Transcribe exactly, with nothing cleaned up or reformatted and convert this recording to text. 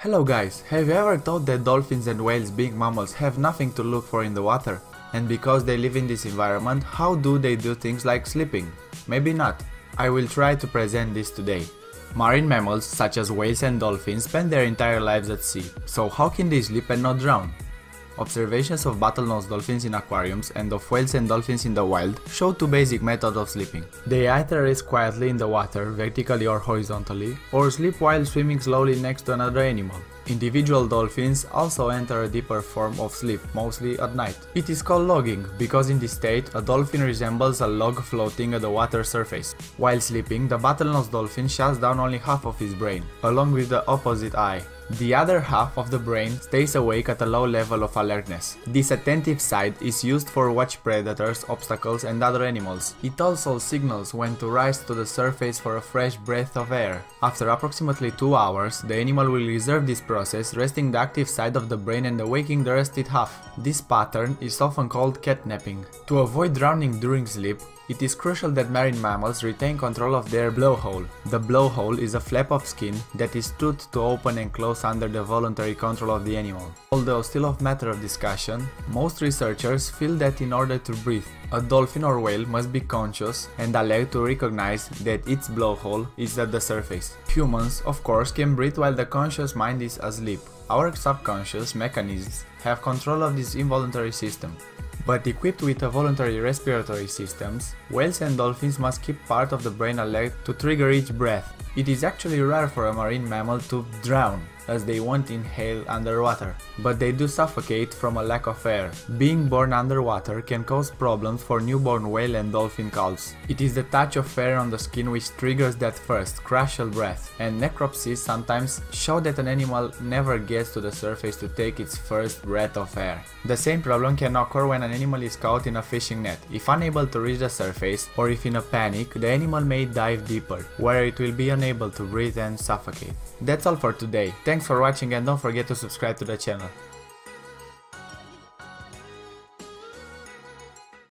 Hello guys, have you ever thought that dolphins and whales being mammals have nothing to look for in the water? And because they live in this environment, how do they do things like sleeping? Maybe not. I will try to present this today. Marine mammals such as whales and dolphins spend their entire lives at sea, so how can they sleep and not drown? Observations of bottlenose dolphins in aquariums and of whales and dolphins in the wild show two basic methods of sleeping. They either rest quietly in the water, vertically or horizontally, or sleep while swimming slowly next to another animal. Individual dolphins also enter a deeper form of sleep, mostly at night. It is called logging, because in this state, a dolphin resembles a log floating at the water surface. While sleeping, the bottlenose dolphin shuts down only half of his brain, along with the opposite eye. The other half of the brain stays awake at a low level of alertness. This attentive side is used for watch predators, obstacles and other animals. It also signals when to rise to the surface for a fresh breath of air. After approximately two hours, the animal will reserve this process, resting the active side of the brain and awaking the rested half. This pattern is often called catnapping. To avoid drowning during sleep, it is crucial that marine mammals retain control of their blowhole. The blowhole is a flap of skin that is toothed to open and close under the voluntary control of the animal. Although still a matter of discussion, most researchers feel that in order to breathe, a dolphin or whale must be conscious and alert to recognize that its blowhole is at the surface. Humans, of course, can breathe while the conscious mind is asleep. Our subconscious mechanisms have control of this involuntary system. But equipped with a voluntary respiratory systems, whales and dolphins must keep part of the brain alert to trigger each breath. It is actually rare for a marine mammal to drown, as they won't inhale underwater, but they do suffocate from a lack of air. Being born underwater can cause problems for newborn whale and dolphin calves. It is the touch of air on the skin which triggers that first, crucial breath, and necropsies sometimes show that an animal never gets to the surface to take its first breath of air. The same problem can occur when an animal is caught in a fishing net. If unable to reach the surface, or if in a panic, the animal may dive deeper, where it will be unable to breathe and suffocate. That's all for today. Thanks Thanks for watching and don't forget to subscribe to the channel.